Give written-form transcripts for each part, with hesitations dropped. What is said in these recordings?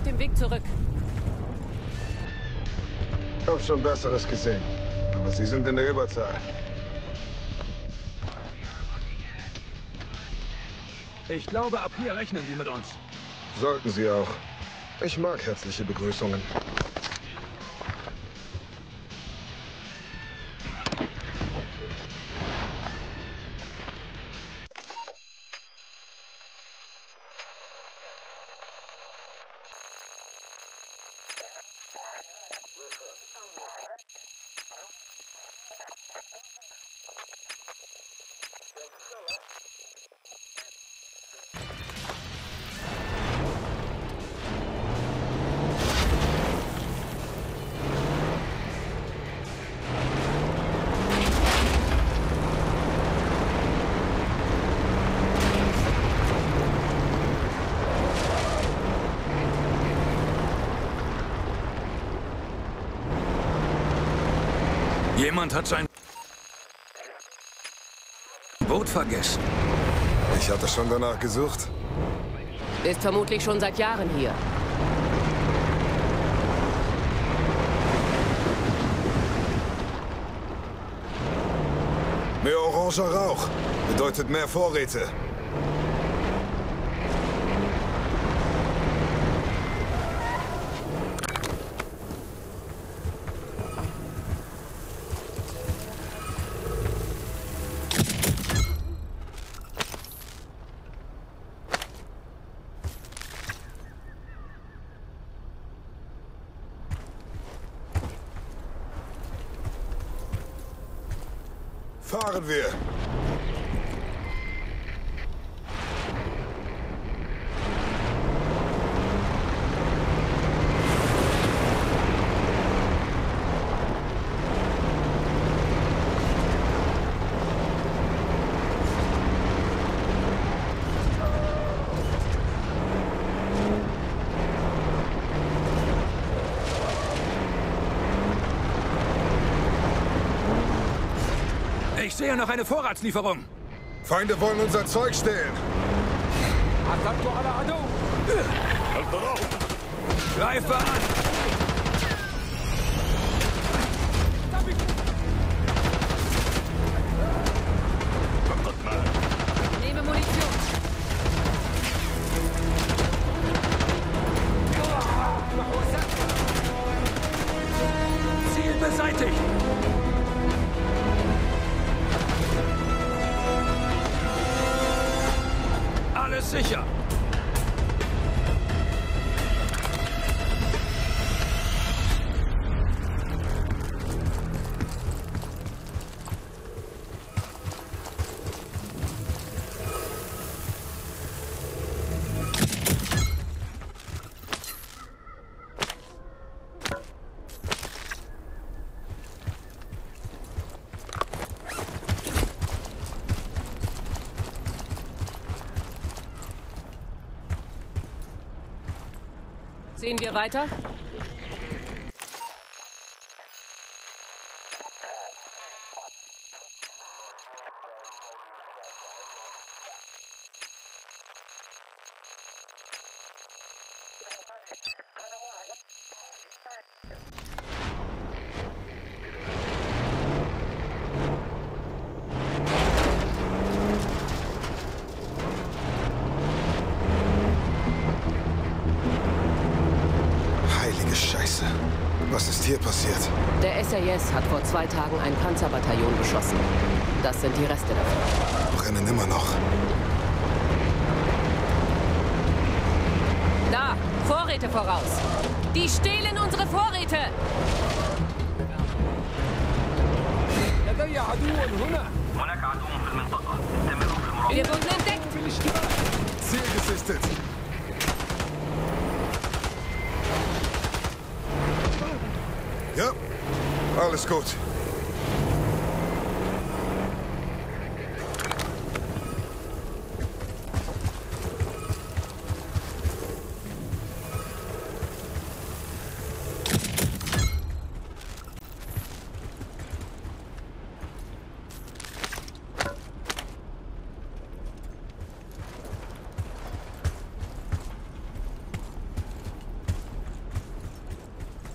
auf dem Weg zurück. Ich habe schon Besseres gesehen. Aber sie sind in der Überzahl. Ich glaube, ab hier rechnen die mit uns. Sollten sie auch. Ich mag herzliche Begrüßungen. Jemand hat sein Boot vergessen. Ich hatte schon danach gesucht. Ist vermutlich schon seit Jahren hier. Mehr oranger Rauch bedeutet mehr Vorräte. Fahren wir! Ich sehe noch eine Vorratslieferung. Feinde wollen unser Zeug stehlen. Greife an! Nehme Munition. Ziel beseitigt! Sicher. Sehen wir weiter? Was ist hier passiert? Der SAS hat vor 2 Tagen ein Panzerbataillon beschossen. Das sind die Reste davon. Brennen immer noch. Da, Vorräte voraus. Die stehlen unsere Vorräte. Wir wurden entdeckt. Ziel gesichtet. Ja, alles gut.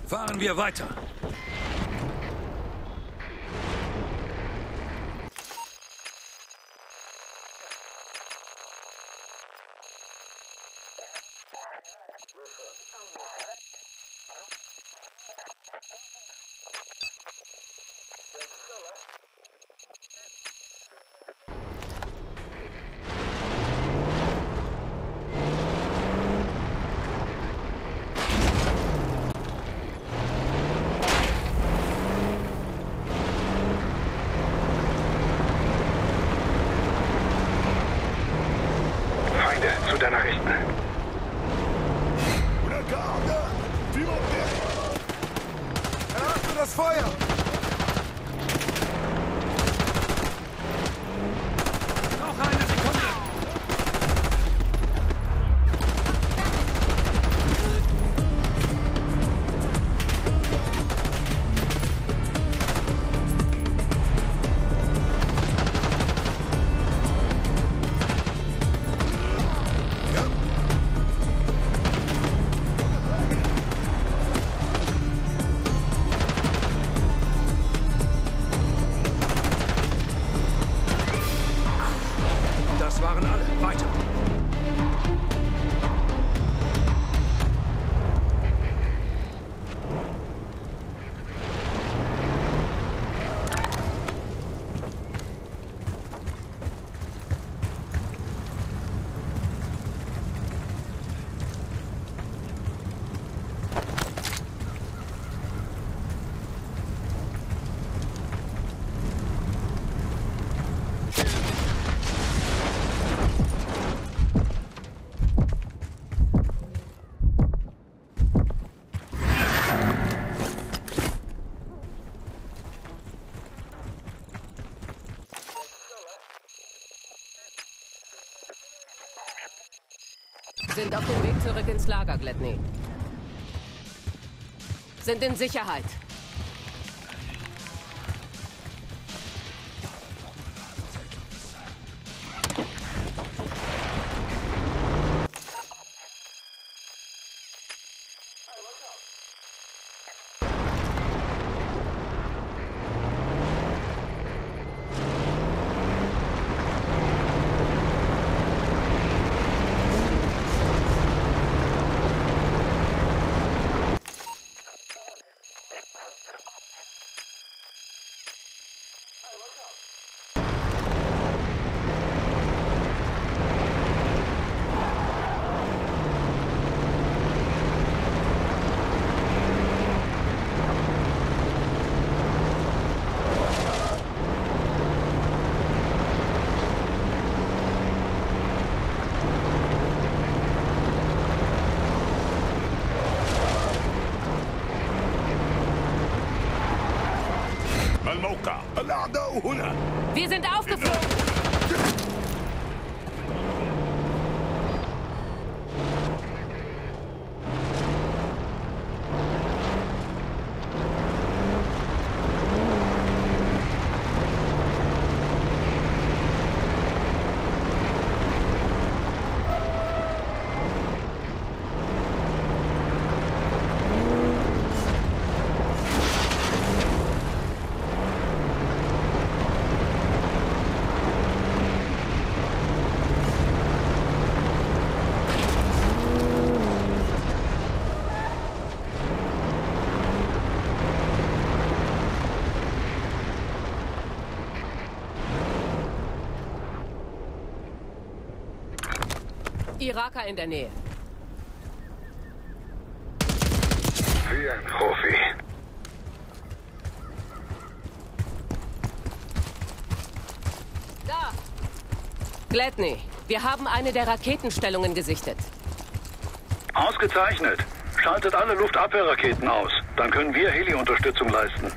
Fahren wir weiter. Sind auf dem Weg zurück ins Lager, Gladney. Sind in Sicherheit. Wir sind aufgeflogen! Iraker in der Nähe. Wie ein Profi. Da! Gladney, wir haben eine der Raketenstellungen gesichtet. Ausgezeichnet. Schaltet alle Luftabwehrraketen aus. Dann können wir Heli-Unterstützung leisten.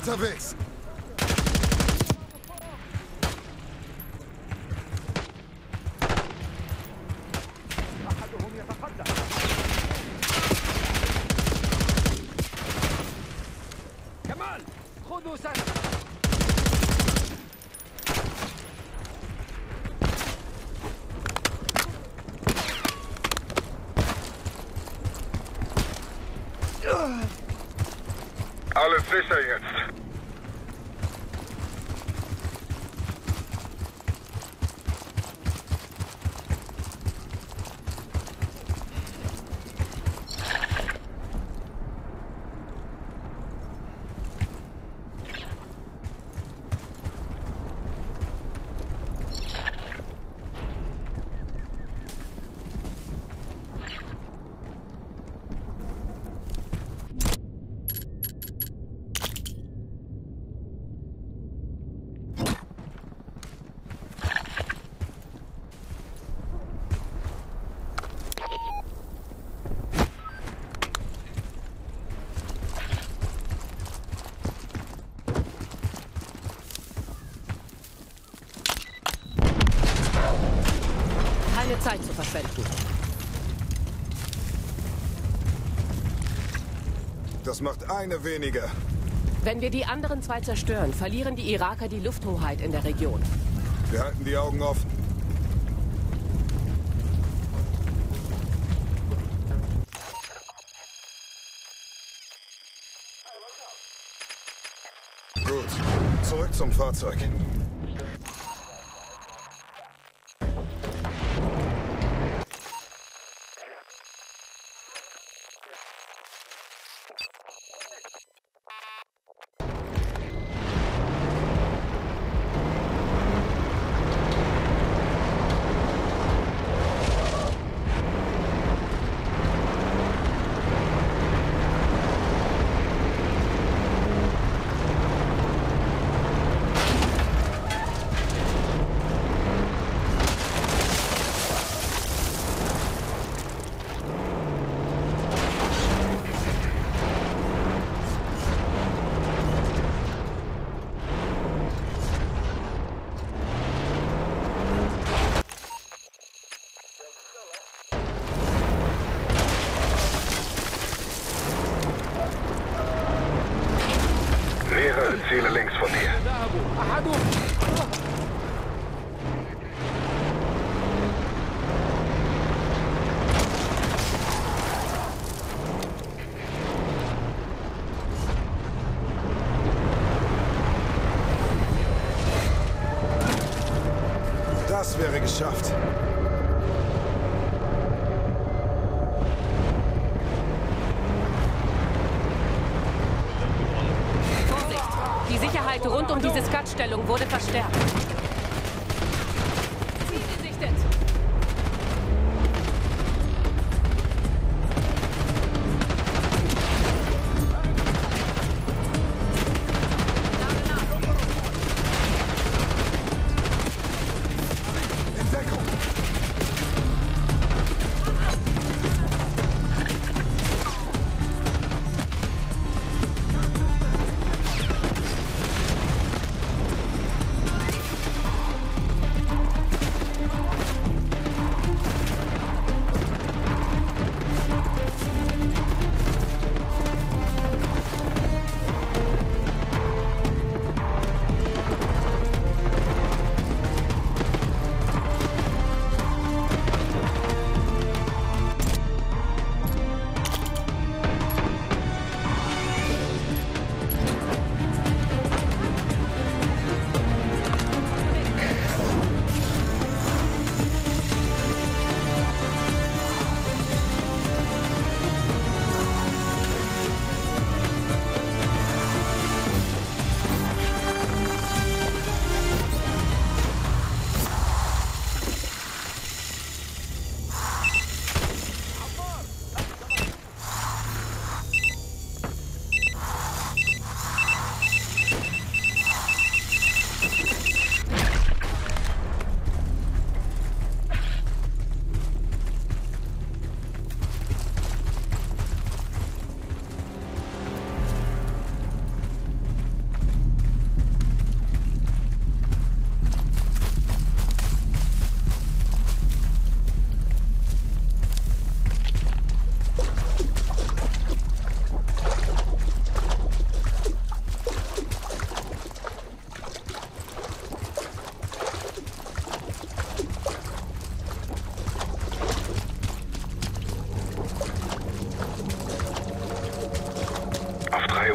unterwegs. Alles sicher jetzt. Zeit zu verschwenden. Das macht eine weniger. Wenn wir die anderen zwei zerstören, verlieren die Iraker die Lufthoheit in der Region. Wir halten die Augen offen. Gut, zurück zum Fahrzeug. Ziele links von dir. Das wäre geschafft. Rund um diese Skatstellung wurde verstärkt. Ziel gesichtet.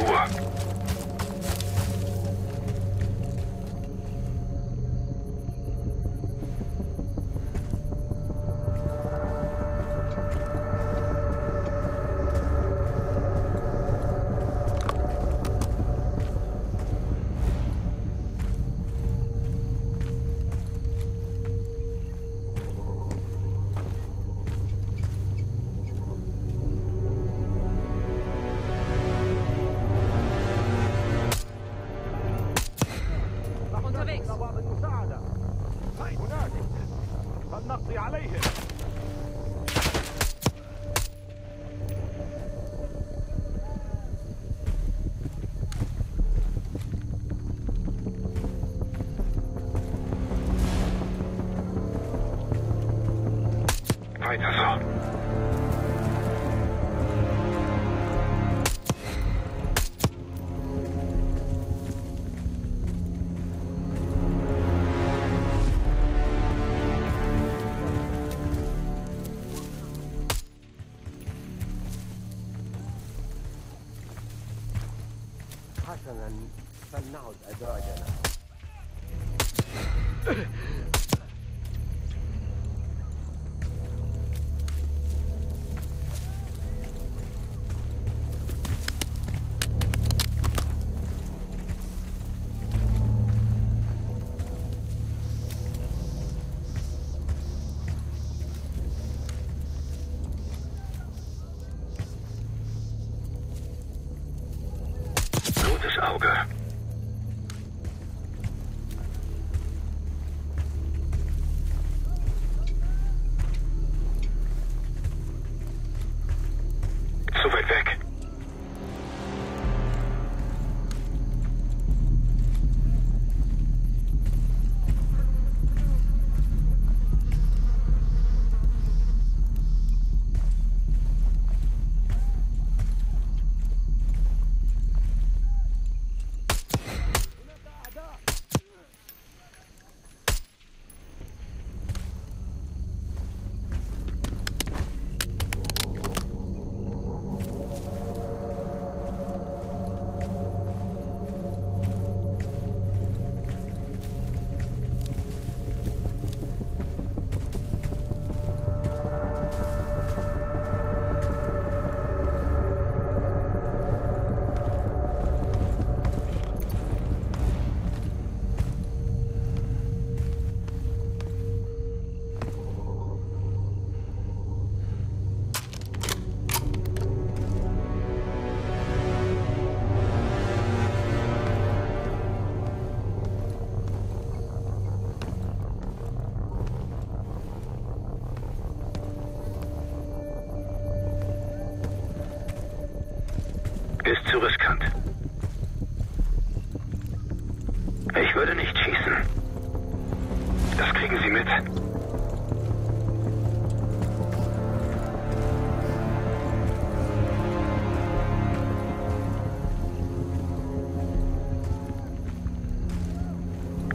your work. حسناً، فلنعد أدراجنا. Ist zu riskant. Ich würde nicht schießen. Das kriegen Sie mit.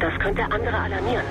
Das könnte andere alarmieren.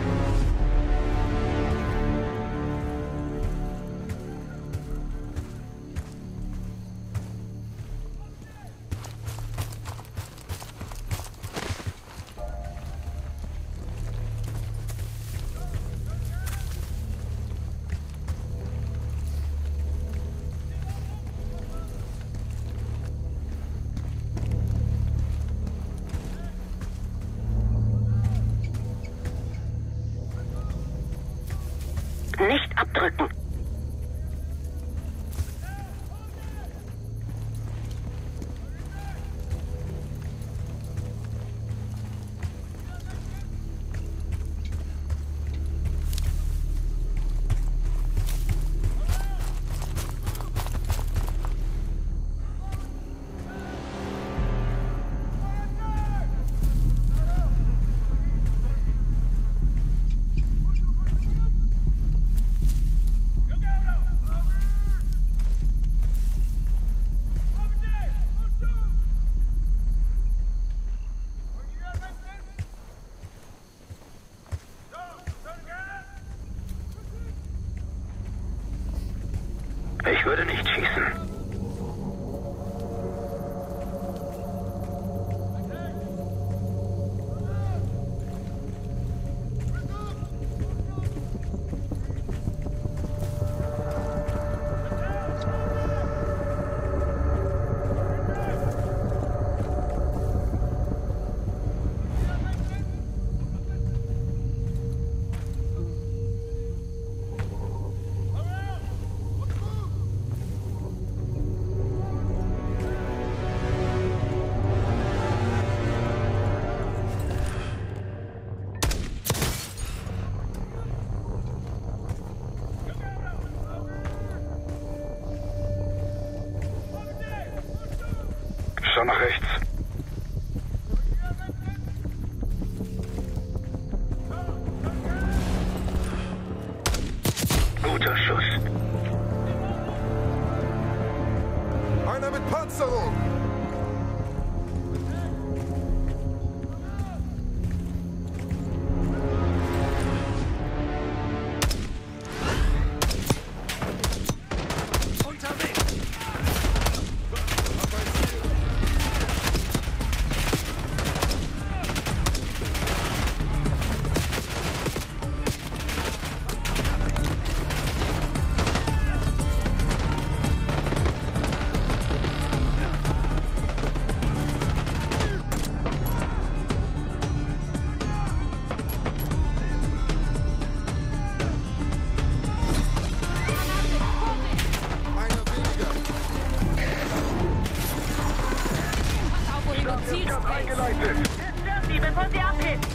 Bereitschaft eingeleitet. Zerstört sie, bevor sie abhebt.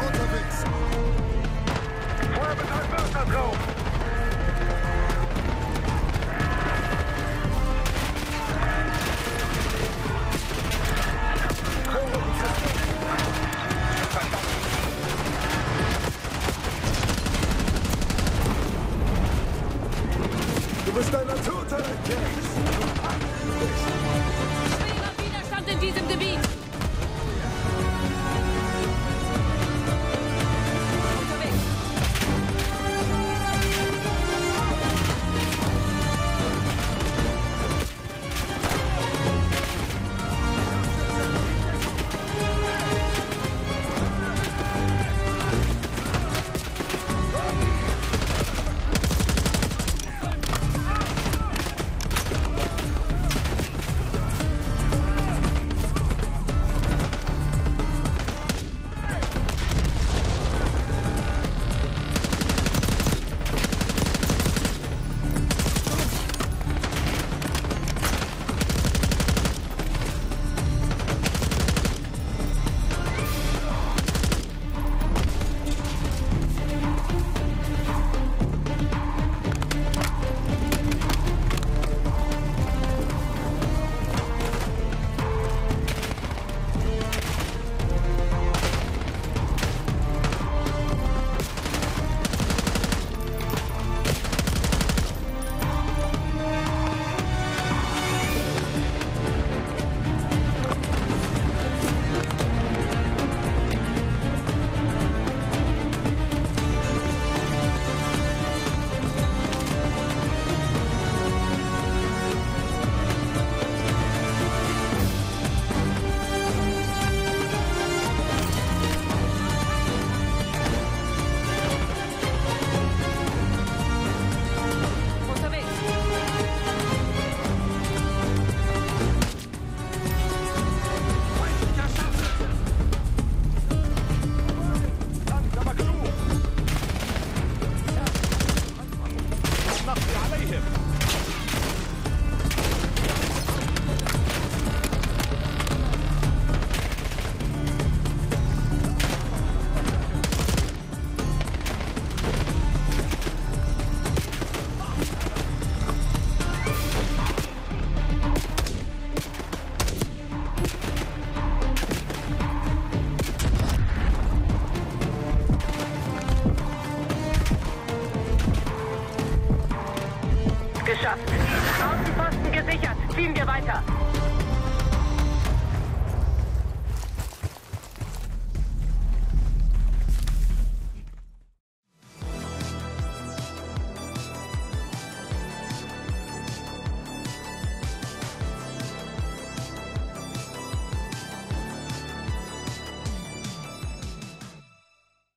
Unterwegs. Feuerbetrieb Wasserlauf.